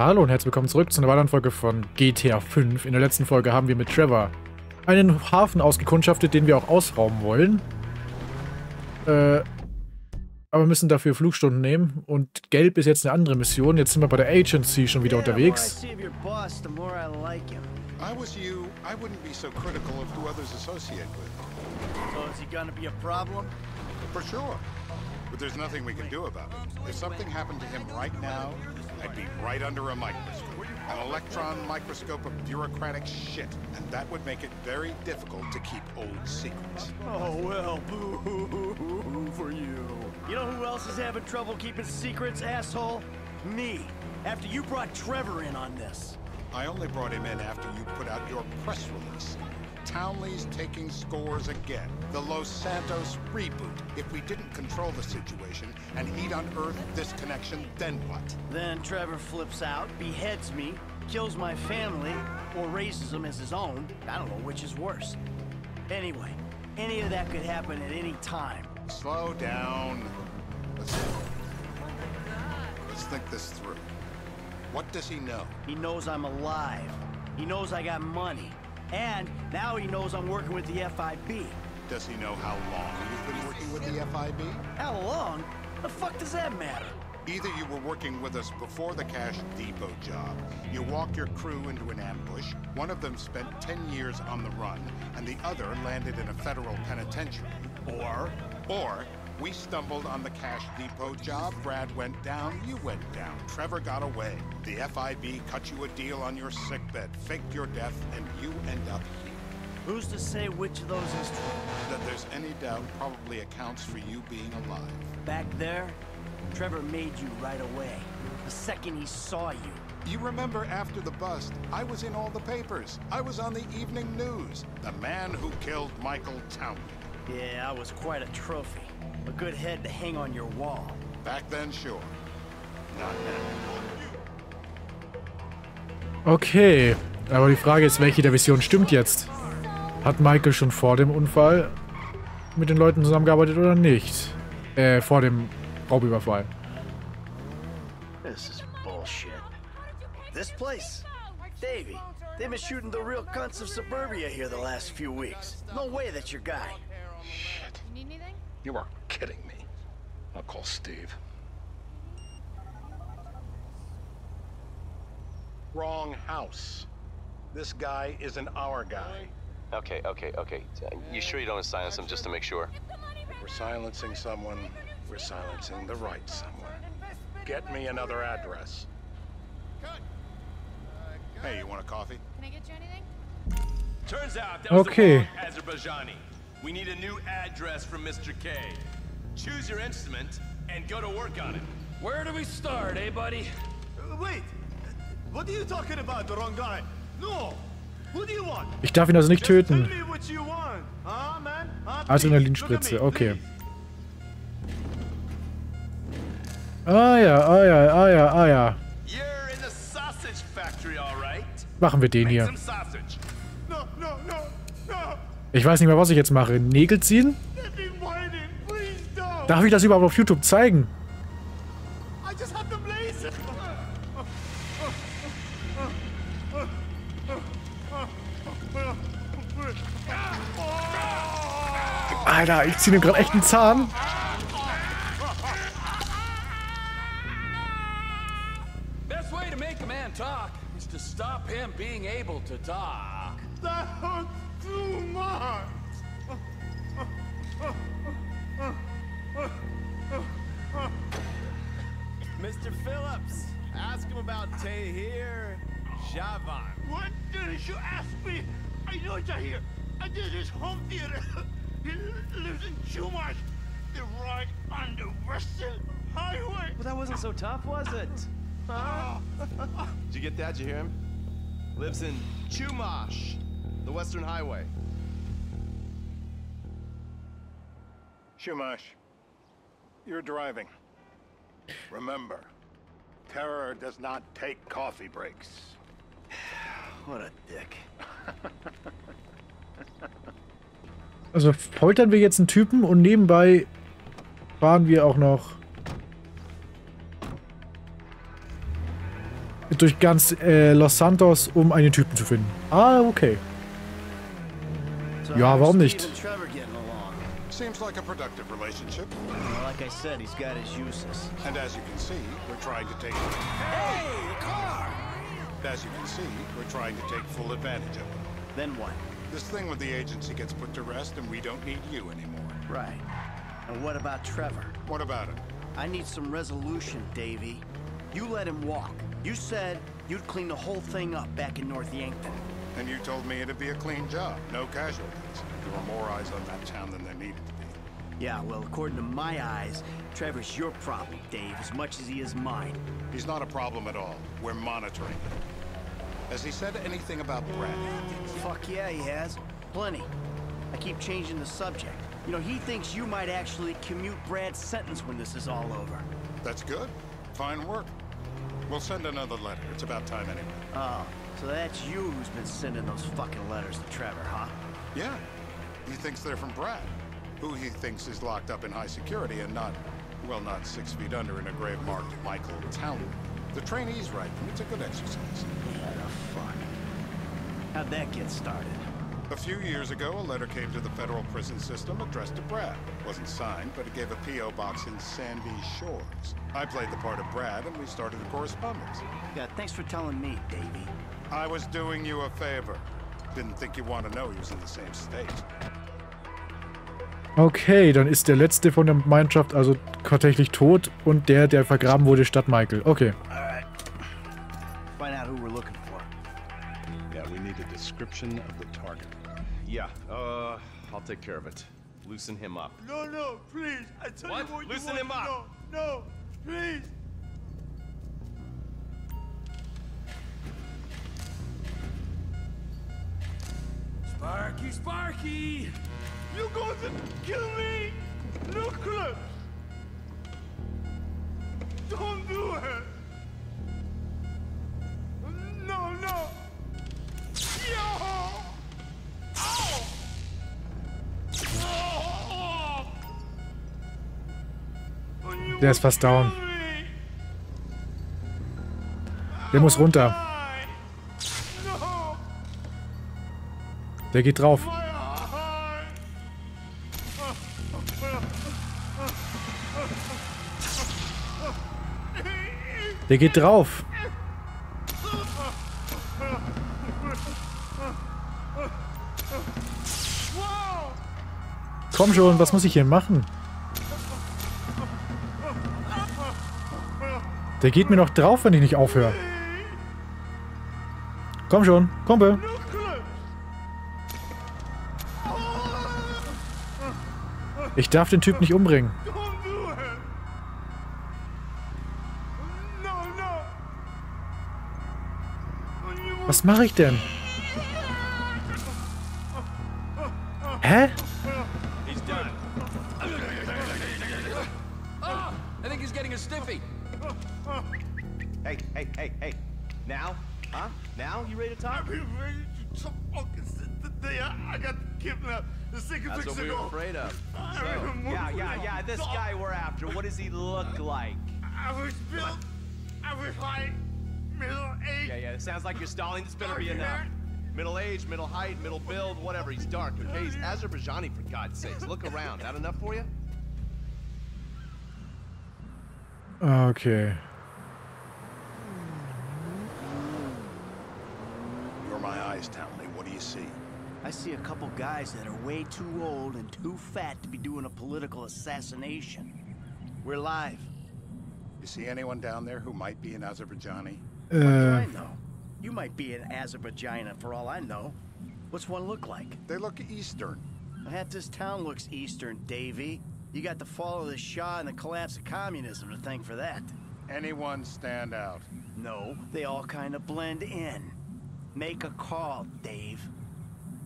Hallo und herzlich willkommen zurück zu einer weiteren Folge von GTA 5. In der letzten Folge haben wir mit Trevor einen Hafen ausgekundschaftet, den wir auch ausrauben wollen. Aber wir müssen dafür Flugstunden nehmen und Gelb ist jetzt eine andere Mission. Jetzt sind wir bei der Agency schon wieder unterwegs. But there's nothing we can do about it. If something happened to him right now, I'd be right under a microscope. An electron microscope of bureaucratic shit. And that would make it very difficult to keep old secrets. Oh, well, boo-hoo-hoo-hoo for you. You know who else is having trouble keeping secrets, asshole? Me. After you brought Trevor in on this. I only brought him in after you put out your press release. Townley's taking scores again. The Los Santos reboot. If we didn't control the situation and he'd unearthed this connection, then what? Then Trevor flips out, beheads me, kills my family, or raises them as his own. I don't know which is worse. Anyway, any of that could happen at any time. Slow down. Let's think this through. What does he know? He knows I'm alive. He knows I got money. And now he knows I'm working with the FIB. Does he know how long you've been working with the FIB? How long? The fuck does that matter? Either you were working with us before the Cash Depot job, you walked your crew into an ambush, one of them spent 10 years on the run, and the other landed in a federal penitentiary. Or we stumbled on the Cash Depot job, Brad went down, you went down, Trevor got away. The FIB cut you a deal on your sickbed, faked your death, and you end up here. Who's to say which of those is true? That there's any doubt probably accounts for you being alive. Back there, Trevor made you right away, the second he saw you. You remember after the bust, I was in all the papers. I was on the evening news. The man who killed Michael Townley. Yeah, I was quite a trophy. A good head to hang on your wall. Back then, sure. Not now. Okay, aber die Frage ist, welche der Vision stimmt jetzt? Hat Michael schon vor dem Unfall mit den Leuten zusammengearbeitet oder nicht? Vor dem Raubüberfall. This is bullshit. This place, Davey. They've been shooting the real cunts of suburbia here the last few weeks. No way that's your guy. Shit. You need anything? You are kidding me. I'll call Steve. Wrong house. This guy isn't our guy. Okay. You sure you don't want to silence him just to make sure? If we're silencing someone, we're silencing the right someone. Get me another address. Hey, you want a coffee? Can I get you anything? Turns out that was the wrong Azerbaijani. We need a new address from Mr. K. Choose your instrument and go to work on it. Where do we start, eh, buddy? Wait. What are you talking about, the wrong guy? No. Who do you want? Ich darf ihn also nicht töten. Adrenalinspritze, okay. Ah ja. You're in the sausage factory, all right? Machen wir den hier. No. Ich weiß nicht mehr, was ich jetzt mache. Nägel ziehen? Darf ich das überhaupt auf YouTube zeigen? Alter, ich ziehe ihm gerade echt einen Zahn. Mr. Phillips, ask him about Tahir, Javon. What did you ask me? I know Tahir. I did his home theater. He lives in Chumash. They ride on the western highway. Well, that wasn't so tough, was it? Huh? Did you get that? Did you hear him? Lives in Chumash, the western highway. Chumash, you're driving. Remember, terror does not take coffee breaks. What a dick. Also foltern wir jetzt einen Typen und nebenbei fahren wir auch noch durch ganz Los Santos, um einen Typen zu finden. Ah, okay. Ja, warum nicht? Seems like a productive relationship. Well, like I said, he's got his uses. And as you can see, we're trying to take... Hey, the car! As you can see, we're trying to take full advantage of it. Then what? This thing with the agency gets put to rest and we don't need you anymore. Right. And what about Trevor? What about him? I need some resolution, Davey. You let him walk. You said you'd clean the whole thing up back in North Yankton. And you told me it'd be a clean job, no casualties. There were more eyes on that town than there needed to be. Yeah, well, according to my eyes, Trevor's your problem, Dave, as much as he is mine. He's not a problem at all. We're monitoring him. Has he said anything about Brad? Fuck yeah, he has. Plenty. I keep changing the subject. You know, he thinks you might actually commute Brad's sentence when this is all over. That's good. Fine work. We'll send another letter. It's about time anyway. Oh, so that's you who's been sending those fucking letters to Trevor, huh? Yeah. He thinks they're from Brad, who he thinks is locked up in high security and not, well, not 6 feet under in a grave marked Michael Townley. The trainee's right, and it's a good exercise. What the fuck? How'd that get started? A few years ago, a letter came to the federal prison system addressed to Brad. It wasn't signed, but it gave a P.O. box in Sandy Shores. I played the part of Brad, and we started a correspondence. Yeah, thanks for telling me, Davey. I was doing you a favor. Didn't think you want to know he was in the same state. Okay, dann ist der letzte von der Gemeinschaft also tatsächlich tot und der, der vergraben wurde, statt Michael. Okay. Alright. Find out who we're looking for. Yeah, we need a description of the target. Yeah, I'll take care of it. Loosen him up. No, no, please. I tell you what you want to know. No, please. Sparky, Sparky! You going to kill me? Nicholas! Don't do it! No, no! Yo! Ow! Oh! Der ist fast down. Der muss runter. Der geht drauf. Der geht drauf. Komm schon, was muss ich hier machen? Der geht mir noch drauf, wenn ich nicht aufhöre. Komm schon, Kumpel. Ich darf den Typ nicht umbringen. Was mache ich denn? Hä? Hey, hey, hey, hey. Now? Huh? Now you ready to talk? I got kidnapped. That's what we were afraid of. So, yeah, this guy we're after, what does he look like? I was like middle-aged. Yeah, it sounds like you're stalling, this better be enough. Middle-aged, middle height, middle build, whatever, he's dark, okay? He's Azerbaijani, for God's sakes. Look around, that enough for you? Okay. You're my eyes, Townley, what do you see? I see a couple guys that are way too old and too fat to be doing a political assassination. We're live. You see anyone down there who might be an Azerbaijani? What do I know? You might be an Azerbaijani for all I know. What's one look like? They look Eastern. Half this town looks Eastern, Davey. You got the fall of the Shah and the collapse of communism to thank for that. Anyone stand out? No, they all kind of blend in. Make a call, Dave.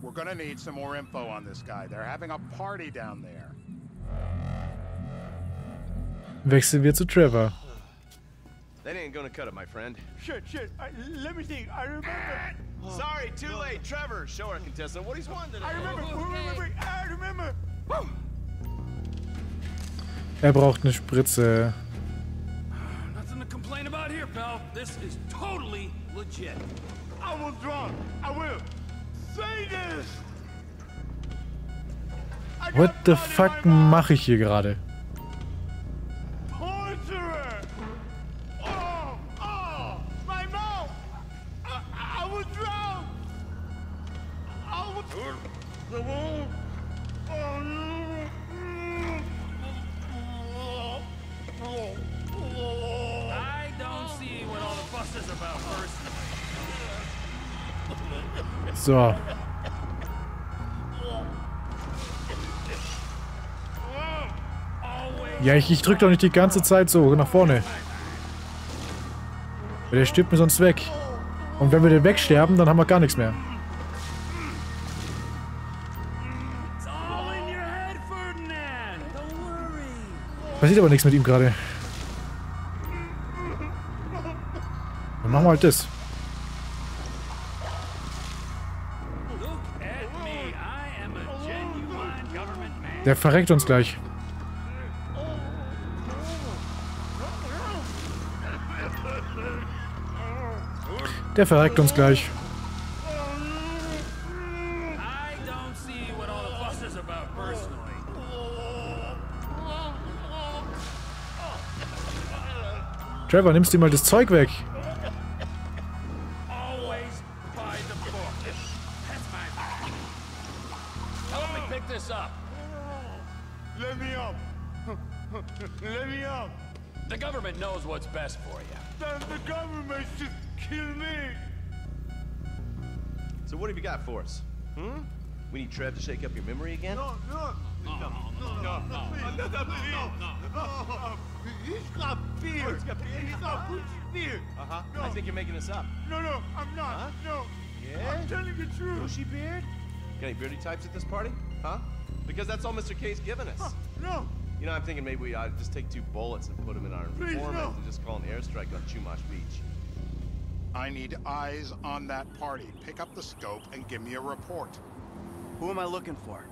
We're gonna need some more info on this guy. They're having a party down there. Wechseln wir zu Trevor. That ain't gonna cut it, my friend. Shit. Let me think. I remember. Sorry, too late. Trevor, show our contestant what he's wanted. I remember. Braucht eine Spritze. Nothing to complain about here, pal. This is totally legit. I was drunk. I will say this. What the fuck mache ich hier gerade? So. Ja, ich drück doch nicht die ganze Zeit so nach vorne. Weil der stirbt mir sonst weg. Und wenn wir den wegsterben, dann haben wir gar nichts mehr. Passiert aber nichts mit ihm gerade. Dann machen wir halt das. Der verreckt uns gleich. Der verreckt uns gleich. Trevor, nimmst du mal das Zeug weg? We need Trev to shake up your memory again? No. He's got fear. He's got fear. Uh-huh. I think you're making this up. No, I'm not. Huh? No. Yeah? I'm telling the truth. Bushy beard? Got any beardy types at this party? Huh? Because that's all Mr. K's giving us. No. You know, I'm thinking maybe we ought to just take two bullets and put them in our informants and just call an airstrike on Chumash Beach. I need eyes on that party. Pick up the scope and give me a report. Who am I looking for?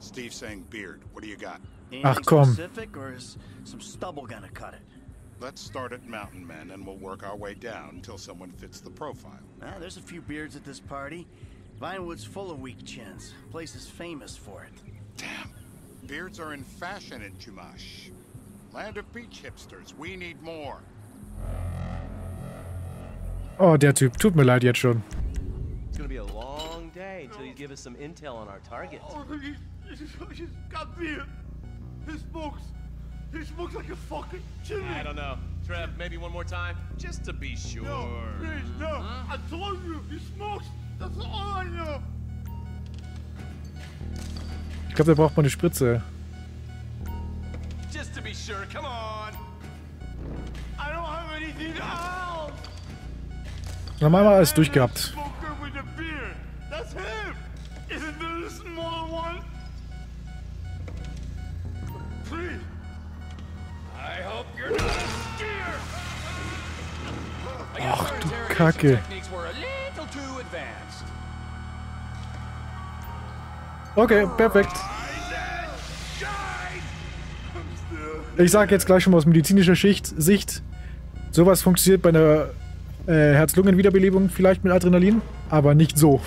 Steve saying beard. What do you got? Anything specific, or is some stubble gonna cut it? Let's start at mountain men, and we'll work our way down until someone fits the profile. Now, there's a few beards at this party. Vinewood's full of weak chins. Place is famous for it. Damn. Beards are in fashion in Chumash. Land of beach hipsters. We need more. Oh, der Typ. Tut mir leid jetzt schon. It's gonna be a long day until you give us some intel on our target. Oh, he's got beer. He smokes like a fucking chimney. I don't know. Trev, maybe one more time, just to be sure. No, please, no. Huh? I told you, he smokes. That's all I know. Ich glaube, da braucht man eine Spritze. Just to be sure, come on. I don't have anything else. Dann haben wir alles durchgehabt. Ach du Kacke. Okay, perfekt. Ich sage jetzt gleich schon mal aus medizinischer Sicht, sowas funktioniert bei einer Herz-Lungen-Wiederbelebung vielleicht mit Adrenalin, aber nicht so.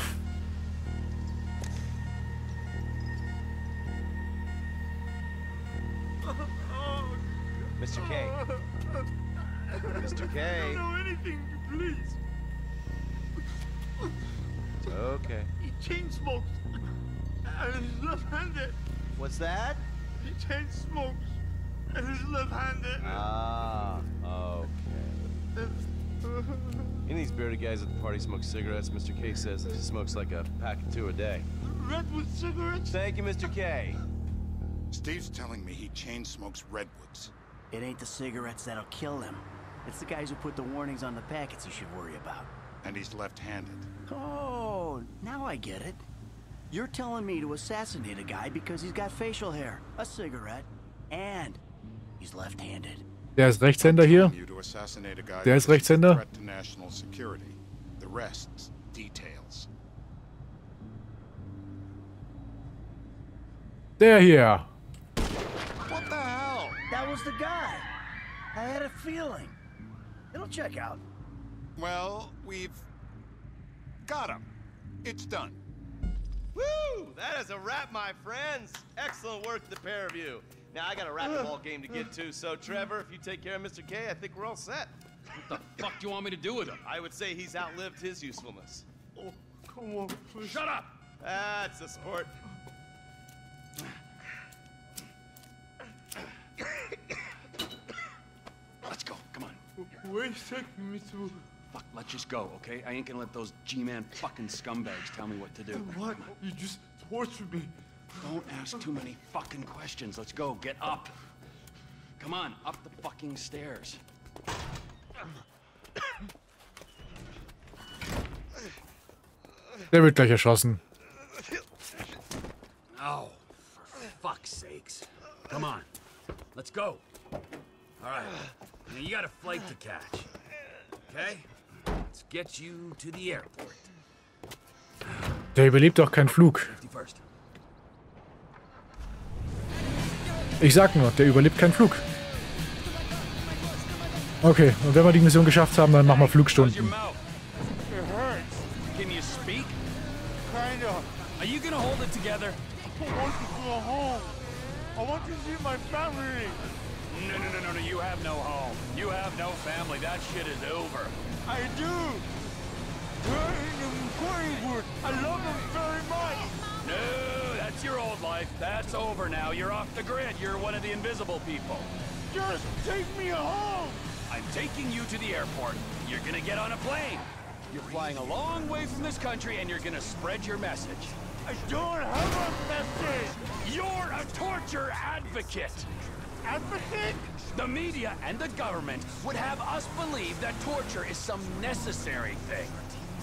Cigarettes, Mr. K says he smokes like a pack of 2 a day. Redwoods cigarettes? Thank you, Mr. K. Steve's telling me he chain smokes Redwoods. It ain't the cigarettes that'll kill him. It's the guys who put the warnings on the packets you should worry about. And he's left-handed. Oh, now I get it. You're telling me to assassinate a guy because he's got facial hair, a cigarette, and he's left-handed. Der ist Rechtshänder hier. Der ist Rechtshänder. Rests details. Der hier. What the hell? That was the guy. I had a feeling. It'll check out. Well, we've got him. It's done. Woo! That is a wrap, my friends. Excellent work, the pair of you. Now, I got a racquetball game to get to, so Trevor, if you take care of Mr. K, I think we're all set. What the fuck do you want me to do with him? I would say he's outlived his usefulness. Oh, come on, please. Shut up! That's the sport. Let's go, come on. Wait a second, Mr. Fuck, let's just go, okay? I ain't gonna let those G-Man fucking scumbags tell me what to do. What? You just tortured me. Don't ask too many fucking questions. Let's go, get up. Come on, up the fucking stairs. Der wird gleich erschossen. Oh, for fuck's sakes. Come on. Let's go. All right. Now you got a flight to catch. Okay? Let's get you to the airport. Der überlebt doch keinen Flug. Ich sag nur, der überlebt keinen Flug. Okay, und wenn wir die Mission geschafft haben, dann machen wir Flugstunden. Are you gonna hold it together? I want to go home. I want to see my family. No, no, no, no, no. You have no home. You have no family. That shit is over. I do. We're in Hollywood. I love them very much. No, that's your old life. That's over now. You're off the grid. You're one of the invisible people. Just take me home. I'm taking you to the airport. You're gonna get on a plane. You're flying a long way from this country, and you're gonna spread your message. I don't have a message! You're a torture advocate! Advocate? The media and the government would have us believe that torture is some necessary thing.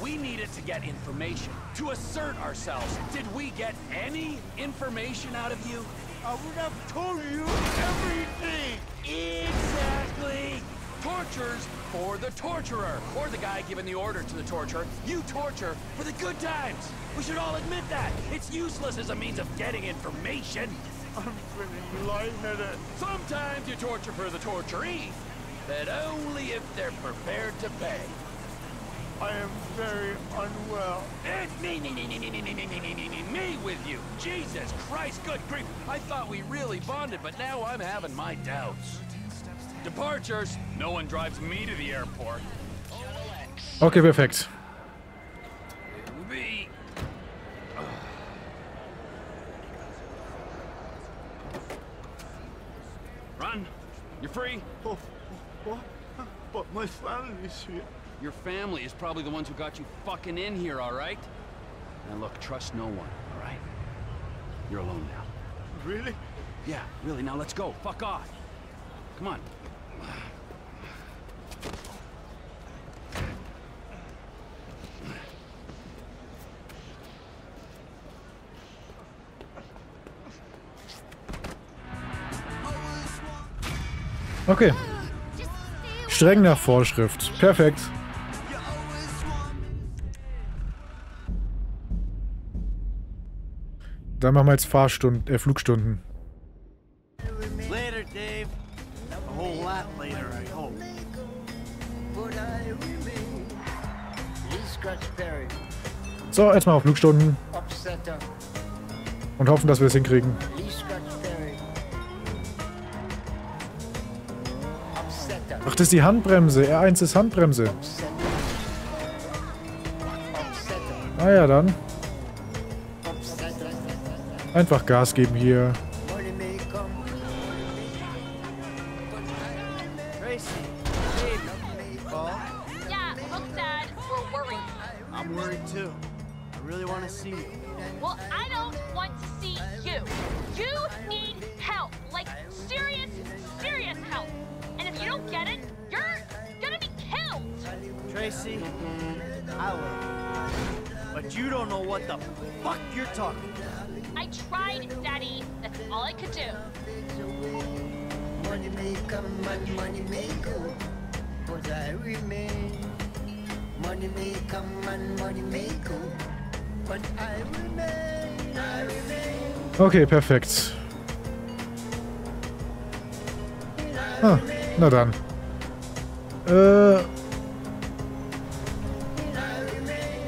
We need it to get information, to assert ourselves. Did we get any information out of you? I would have told you everything! Exactly! Tortures for the torturer, or the guy giving the order to the torturer. You torture for the good times. We should all admit that. It's useless as a means of getting information. I'm pretty lightheaded. Sometimes you torture for the torturee, but only if they're prepared to pay. I am very unwell. It's me with you. Jesus Christ, good grief. I thought we really bonded, but now I'm having my doubts. Departures. No one drives me to the airport. Okay, perfekt. Run. You're free. Oh, what? But my family is here. Your family is probably the ones who got you fucking in here, all right? Now look, trust no one, all right? You're alone now. Really? Yeah, really. Now let's go. Fuck off. Come on. Okay. Streng nach Vorschrift. Perfekt. Dann machen wir jetzt Fahrstunden, Flugstunden. So, jetzt mal auf Flugstunden. Und hoffen, dass wir es hinkriegen. Ach, das ist die Handbremse. R1 ist Handbremse. Ah ja, dann. Einfach Gas geben hier. Okay, perfekt. Ah, na dann.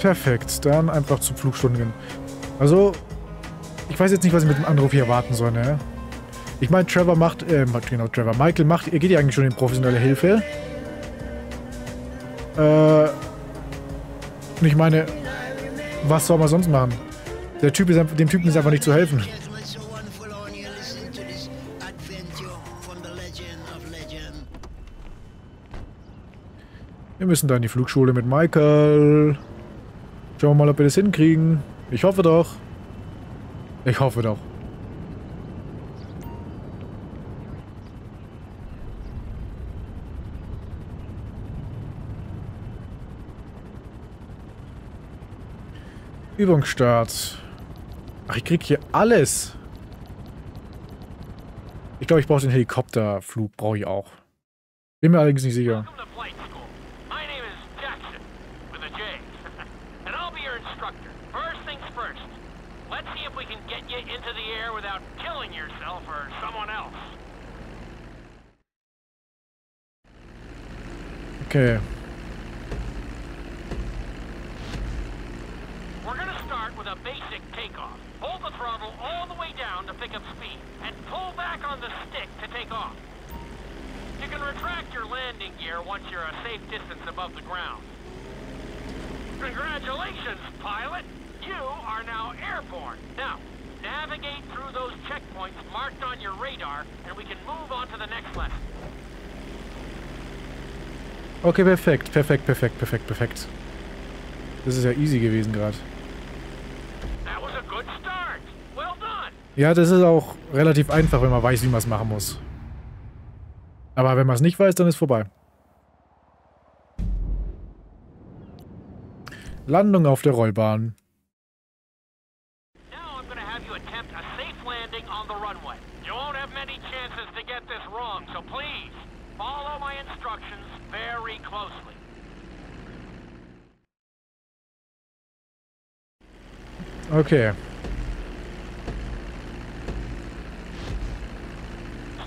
Perfekt, dann einfach zu Flugstunden gehen. Also, ich weiß jetzt nicht, was ich mit dem Anruf hier erwarten soll, ne? Ich meine, Trevor macht, genau, Trevor, Michael macht, ihr geht ja eigentlich schon in professionelle Hilfe. Und ich meine, was soll man sonst machen? Der Typ ist, dem Typen ist einfach nicht zu helfen. Wir müssen da in die Flugschule mit Michael. Schauen wir mal, ob wir das hinkriegen. Ich hoffe doch. Ich hoffe doch. Übungsstart. Ach, ich krieg hier alles. Ich glaube, ich brauche den Helikopterflug. Brauche ich auch. Bin mir allerdings nicht sicher. Okay. Okay, perfekt, perfekt, perfekt, perfekt, perfekt. Das ist ja easy gewesen gerade. Ja, das ist auch relativ einfach, wenn man weiß, wie man es machen muss. Aber wenn man es nicht weiß, dann ist vorbei. Landung auf der Rollbahn. Okay.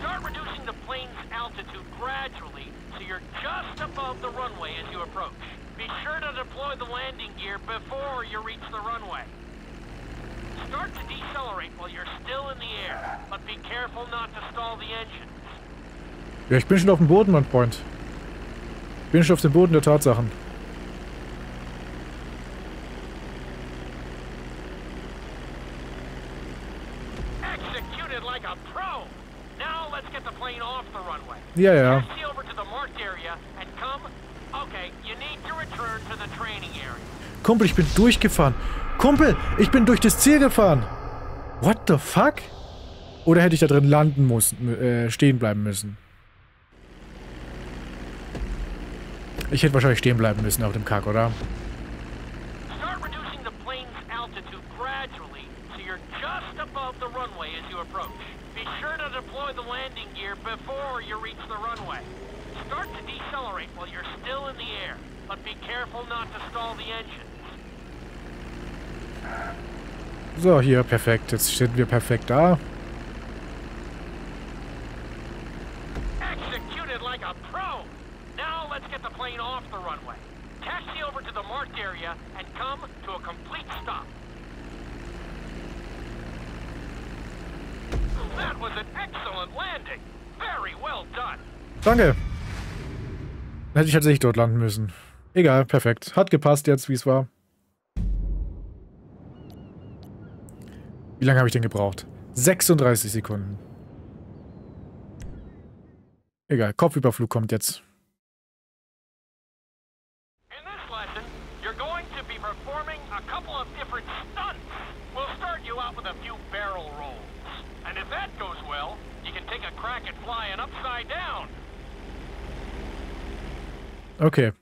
Start reducing the plane's altitude gradually so you're just above the runway as you approach. Be sure to deploy the landing gear before you reach the runway. Start to decelerate while you're still in the air, but be careful not to stall the engines. Ja, ich bin schon auf dem Boden, mein Freund. Ich bin schon auf dem Boden der Tatsachen. Ja, ja. Kumpel, ich bin durchgefahren. Kumpel, ich bin durch das Ziel gefahren. What the fuck? Oder hätte ich da drin landen müssen, stehen bleiben müssen? Ich hätte wahrscheinlich stehen bleiben müssen auf dem Kack, oder? So, hier, perfekt. Jetzt stehen wir perfekt da. Danke. Hätte ich tatsächlich dort landen müssen. Egal, perfekt. Hat gepasst jetzt, wie es war. Wie lange habe ich denn gebraucht? 36 Sekunden. Egal, Kopfüberflug kommt jetzt. Okay.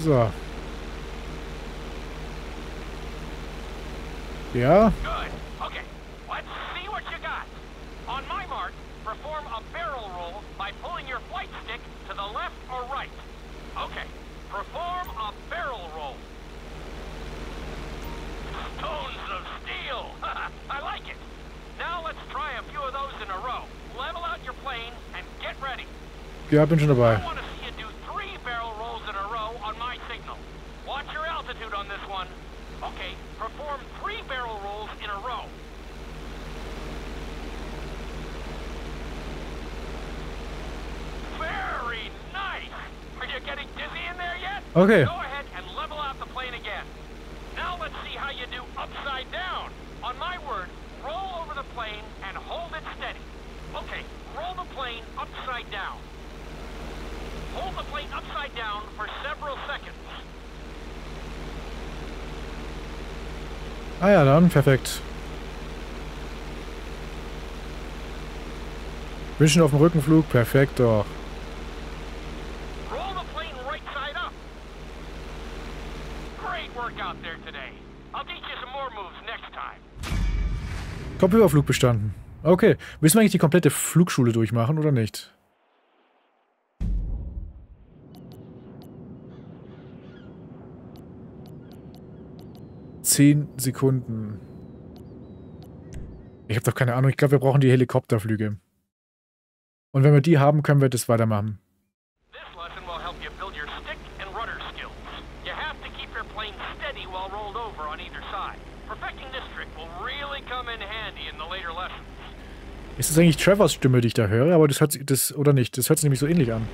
So. Ja. Good. Okay. Let's see what you got. On my mark, for perform a barrel roll by pulling your flight stick to the left or right. Okay, perform a barrel roll. Stones of steel! I like it! Now let's try a few of those in a row. Level out your plane and get ready. Ja, bin schon dabei. I want to see you do 3 barrel rolls in a row on my signal. Watch your altitude on this one. Okay, perform 3 barrel rolls in a row. Very nice! Are you getting dizzy in there yet? Okay. Go ahead and level out the plane again. Now let's see how you do upside down. On my word, roll over the plane and hold it steady. Okay, roll the plane upside down. Hold the plane upside down for several seconds. Ah ja, dann perfekt. Wischen auf dem Rückenflug, perfekt doch. Kopfüberflug bestanden. Okay. Müssen wir eigentlich die komplette Flugschule durchmachen oder nicht? Zehn Sekunden. Ich habe doch keine Ahnung. Ich glaube, wir brauchen die Helikopterflüge. Und wenn wir die haben, können wir das weitermachen. Ist das eigentlich Trevors Stimme, die ich da höre? Aber das hört sich, das, oder nicht? Das hört sich nämlich so ähnlich an.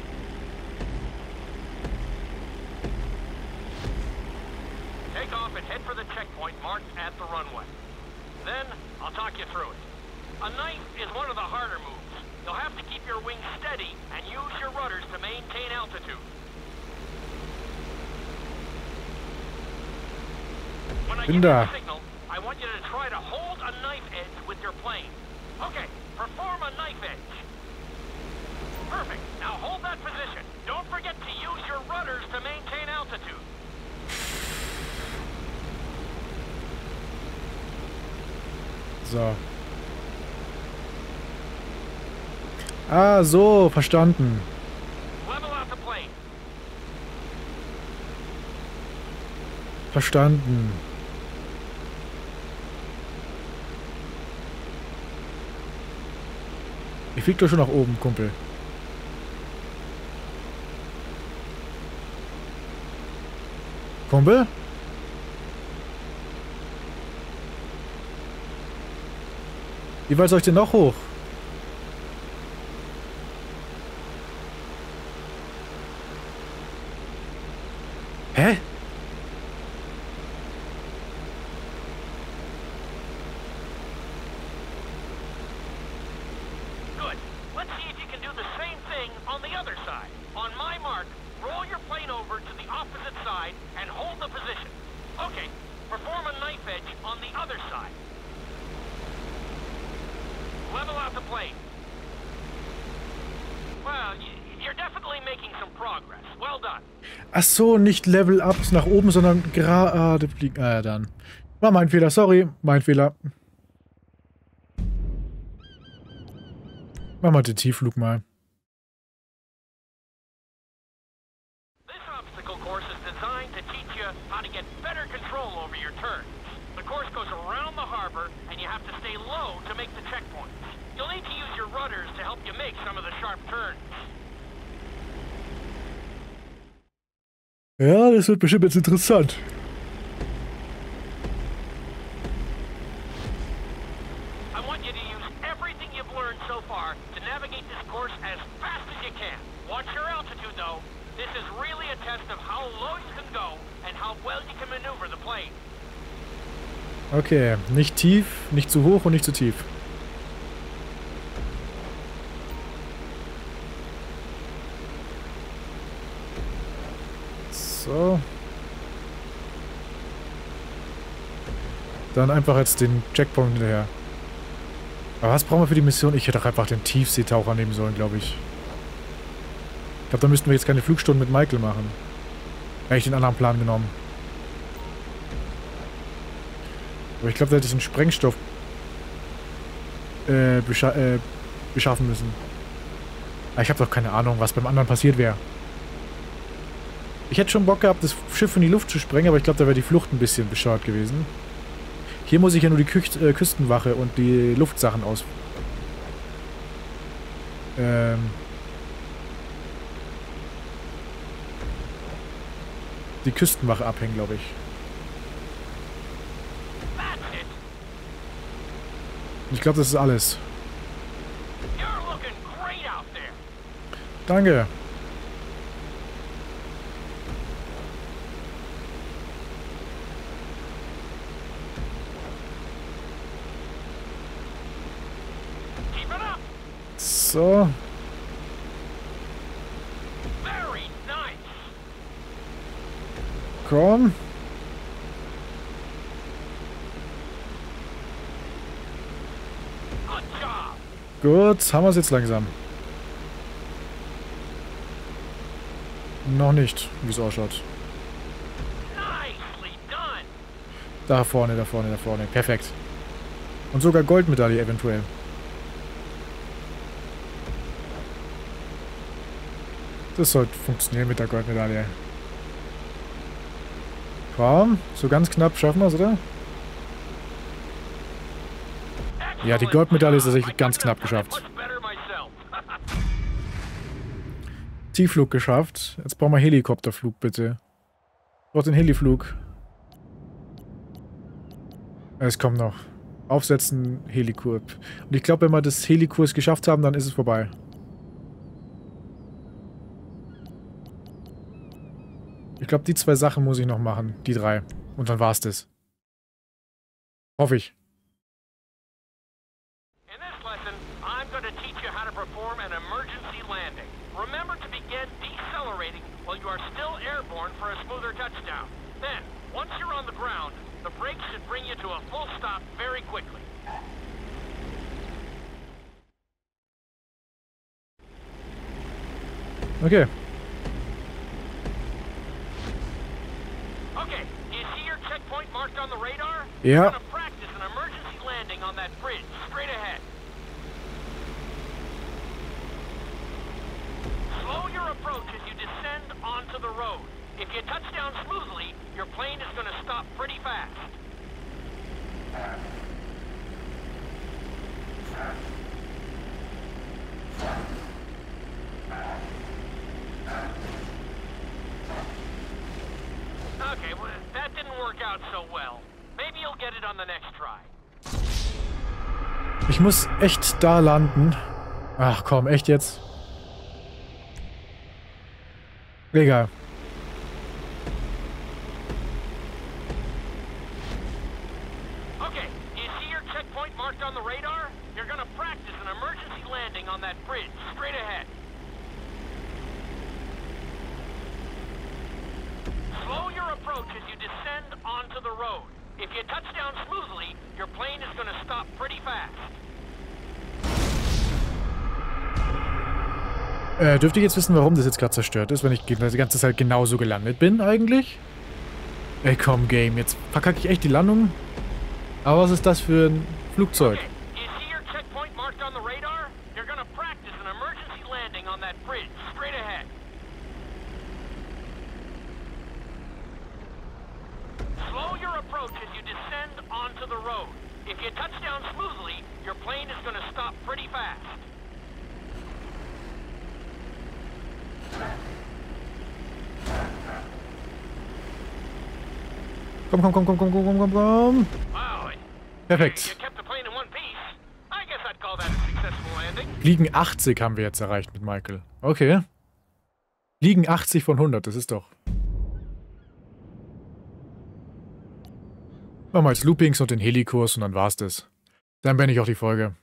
Bin da. So. Ah, so, verstanden. Verstanden. Ich flieg doch schon nach oben, Kumpel. Kumpel? Wie weit soll ich denn noch hoch? Hä? Good. Let's see if you can do the same thing on the other side. On my mark, roll your plane over to the opposite side and hold the position. Okay, perform a knife edge on the other side. Level out the plane. Well, you're definitely making some progress. Well done. Ach so, nicht Level ups nach oben, sondern gerade fliegen. Ah ja, dann. War mein Fehler, sorry. Mein Fehler. Mach mal den Tiefflug mal. Ja, das wird bestimmt jetzt interessant. Okay, nicht tief, nicht zu hoch und nicht zu tief. So. Dann einfach jetzt den Checkpoint hinterher. Aber was brauchen wir für die Mission? Ich hätte doch einfach den Tiefseetaucher nehmen sollen, glaube ich. Ich glaube, da müssten wir jetzt keine Flugstunden mit Michael machen. Hätte ich den anderen Plan genommen. Aber ich glaube, da hätte ich den Sprengstoff beschaffen müssen. Aber ich habe doch keine Ahnung, was beim anderen passiert wäre. Ich hätte schon Bock gehabt, das Schiff in die Luft zu sprengen, aber ich glaube, da wäre die Flucht ein bisschen bescheuert gewesen. Hier muss ich ja nur die Küstenwache und die Luftsachen aus... die Küstenwache abhängen, glaube ich. Ich glaube, das ist alles. Danke. So. Komm. Gut, haben wir es jetzt langsam. Noch nicht, wie es ausschaut. Da vorne, da vorne, da vorne. Perfekt. Und sogar Goldmedaille eventuell. Das sollte funktionieren mit der Goldmedaille. Komm, so ganz knapp schaffen wir es, oder? Ja, die Goldmedaille ist tatsächlich ganz knapp geschafft. Tiefflug geschafft. Jetzt brauchen wir Helikopterflug, bitte. Ich brauche den Heliflug. Es kommt noch. Aufsetzen, Helikurve. Und ich glaube, wenn wir das Helikurs geschafft haben, dann ist es vorbei. Ich glaube, die zwei Sachen muss ich noch machen. Die drei. Und dann war's das. Hoffe ich. Okay. Ja. Ich muss echt da landen. Ach komm, echt jetzt? Egal. Dürfte ich jetzt wissen, warum das jetzt gerade zerstört ist, wenn ich die ganze Zeit genauso gelandet bin eigentlich? Ey, komm, Game, jetzt verkacke ich echt die Landung. Aber was ist das für ein Flugzeug? Komm, komm, komm, komm, komm, komm, komm, komm. Perfekt. Liegen 80 haben wir jetzt erreicht mit Michael. Okay. Liegen 80 von 100, das ist doch. Machen wir jetzt Loopings und den Helikurs und dann war's das. Dann beende ich auch die Folge.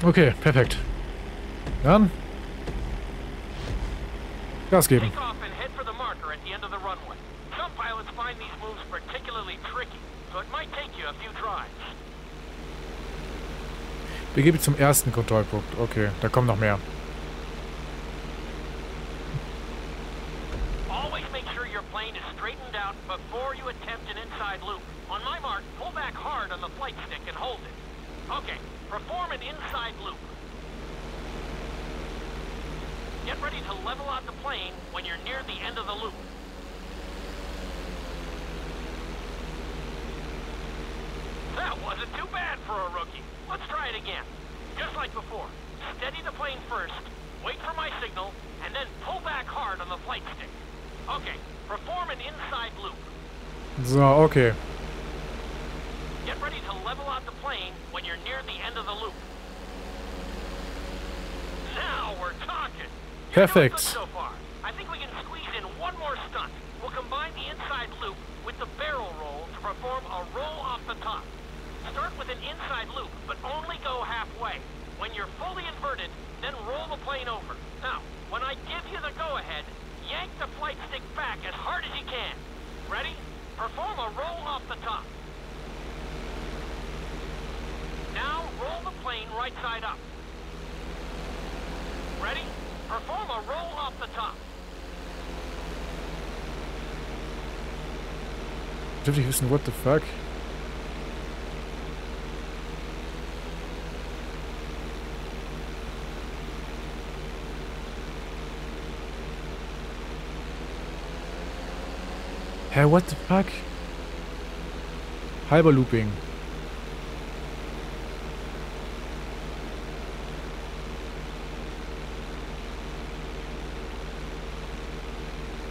Okay, perfekt. Dann Gas geben. Take off and head for the marker at the end of the runway. Some pilots find these moves particularly tricky. so it might take you a few tries. Begebe zum ersten Kontrollpunkt. Okay, da kommen noch mehr. Always make sure your plane is straightened out before you attempt an inside loop. On my mark, pull back hard on the flight stick and hold it. Okay, perform an inside loop. Get ready to level out the plane when you're near the end of the loop. That wasn't too bad for a rookie. Let's try it again. Just like before. Steady the plane first, wait for my signal, and then pull back hard on the flight stick. Okay, perform an inside loop. So, okay. Get ready to level out the plane when you're near the end of the loop. Now we're talking. Perfect. So far. I think we can squeeze in one more stunt. We'll combine the inside loop with the barrel roll to perform a roll off the top. Start with an inside loop, but only go halfway. When you're fully inverted, then roll the plane over. Now, when I give you the go-ahead, yank the flight stick back as hard as you can. Ready? Perform a roll off the top. Now roll the plane right side up. Ready? Perform a roll off the top. Did you listen? What the fuck? Hä, what the fuck? Halber Looping.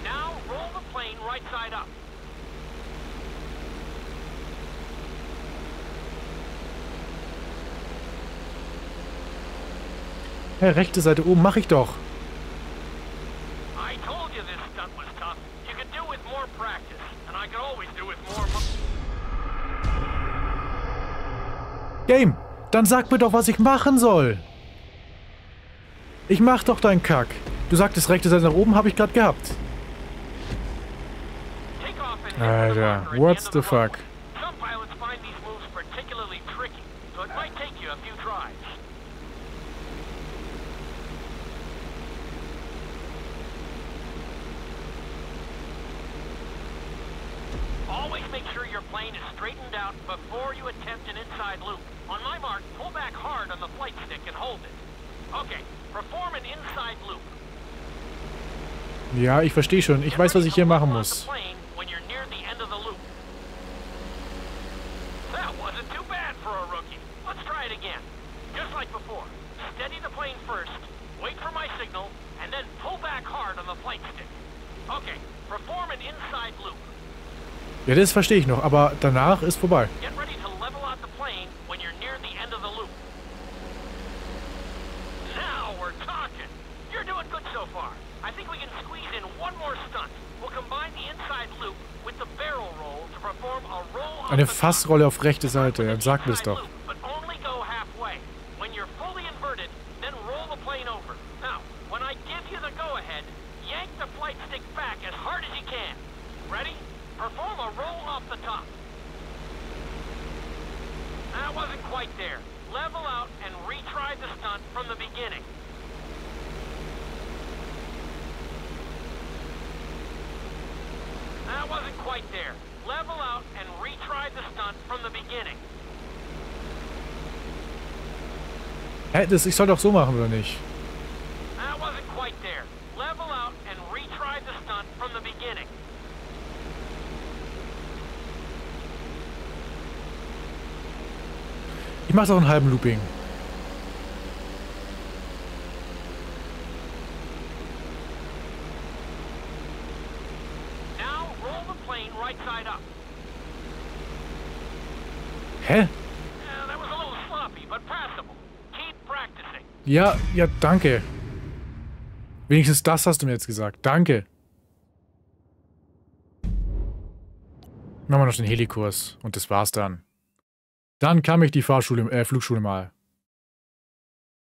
Now roll the plane right side up. Hä, rechte Seite oben, mach ich doch. Game, dann sag mir doch, was ich machen soll. Ich mach doch deinen Kack. Du sagtest, rechte Seite nach oben habe ich gerade gehabt. Alter, what the fuck? Ja, ich verstehe schon. Ich weiß, was ich hier machen muss. Ja, das verstehe ich noch, aber danach ist vorbei. Eine Fassrolle auf rechte Seite, dann sag mir's doch. Ich soll doch so machen, oder nicht? Ich mach's auch einen halben Looping. Hä? Ja, ja, danke. Wenigstens das hast du mir jetzt gesagt. Danke. Machen wir noch den Helikurs. Und das war's dann. Dann kam ich die Fahrschule, Flugschule mal.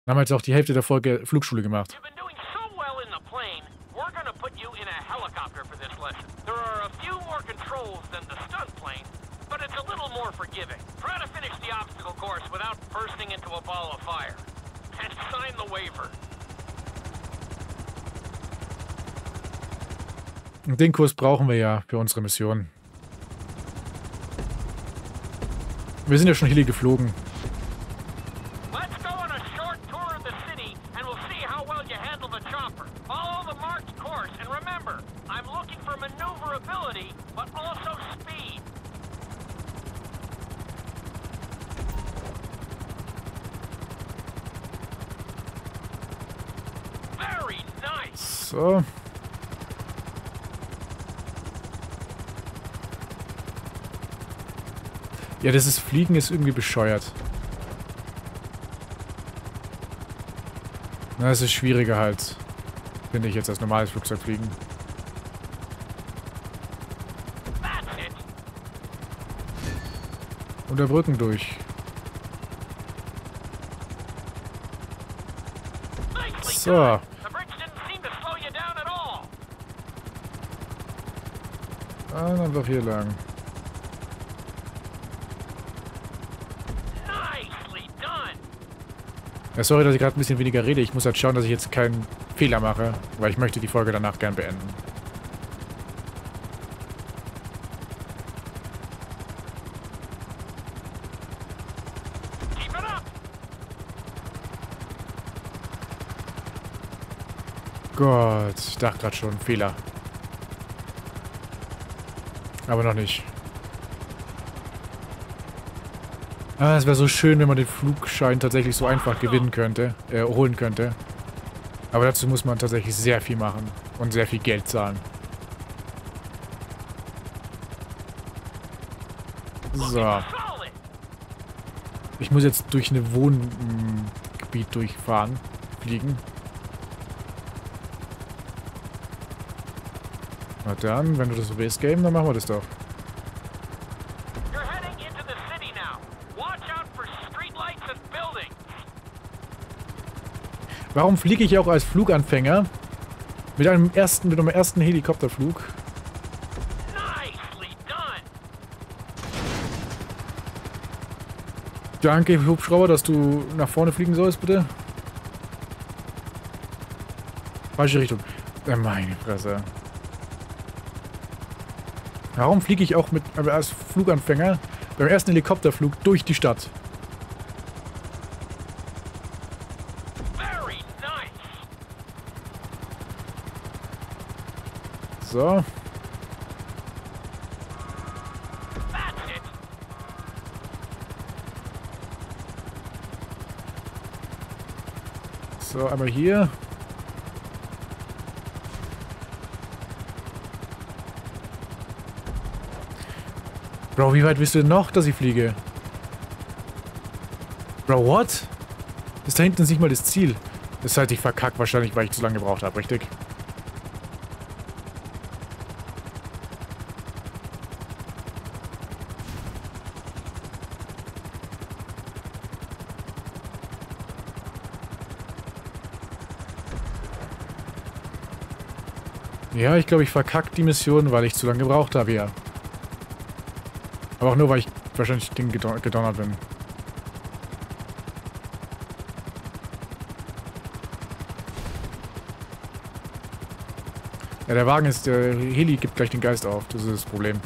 Dann haben wir jetzt auch die Hälfte der Folge Flugschule gemacht. But it's a little giving. Try to finish the obstacle course without bursting into a ball of fire. And sign the waiver. Den Kurs brauchen wir ja für unsere Mission. Wir sind ja schon Hilly geflogen. So. Ja, das ist Fliegen ist irgendwie bescheuert. Na, es ist schwieriger halt. Finde ich jetzt als normales Flugzeug fliegen. Unter Brücken durch. So. Ah, dann doch hier lang. Ja, sorry, dass ich gerade ein bisschen weniger rede. Ich muss halt schauen, dass ich jetzt keinen Fehler mache, weil ich möchte die Folge danach gern beenden. Gott, ich dachte gerade schon, Fehler. Aber noch nicht. Ah, es wäre so schön, wenn man den Flugschein tatsächlich so einfach gewinnen könnte, holen könnte. Aber dazu muss man tatsächlich sehr viel machen und sehr viel Geld zahlen. So. Ich muss jetzt durch ein Wohngebiet durchfahren, fliegen. Na dann, wenn du das so willst, Game, dann machen wir das doch. Warum fliege ich auch als Fluganfänger mit meinem ersten Helikopterflug? Danke, Hubschrauber, dass du nach vorne fliegen sollst, bitte. Falsche Richtung. Meine Fresse. Warum fliege ich auch als Fluganfänger beim ersten Helikopterflug durch die Stadt? So. So, einmal hier. Bro, wie weit willst du denn noch, dass ich fliege? Bro, what? Ist da hinten nicht mal das Ziel? Das hatte ich verkackt wahrscheinlich, weil ich zu lange gebraucht habe, richtig? Ja, ich glaube, ich verkackt die Mission, weil ich zu lange gebraucht habe, ja. Aber auch nur, weil ich wahrscheinlich gedonnert bin. Ja, der Heli gibt gleich den Geist auf. Das ist das Problem.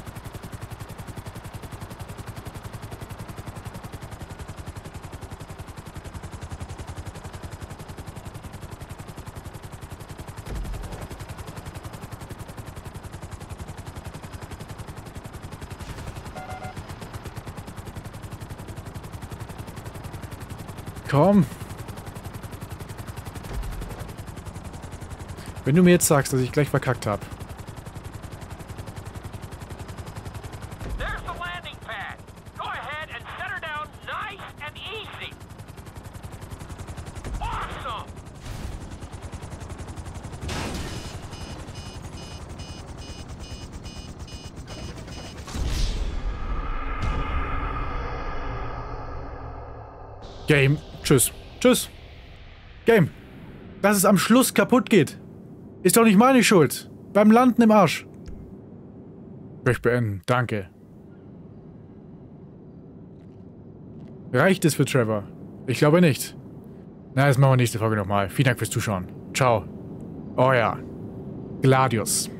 Komm. Wenn du mir jetzt sagst, dass ich gleich verkackt habe. Game. Tschüss. Tschüss. Game. Dass es am Schluss kaputt geht, ist doch nicht meine Schuld. Beim Landen im Arsch. Ich beende. Danke. Reicht es für Trevor? Ich glaube nicht. Na, das machen wir nächste Folge nochmal. Vielen Dank fürs Zuschauen. Ciao. Euer Gladius.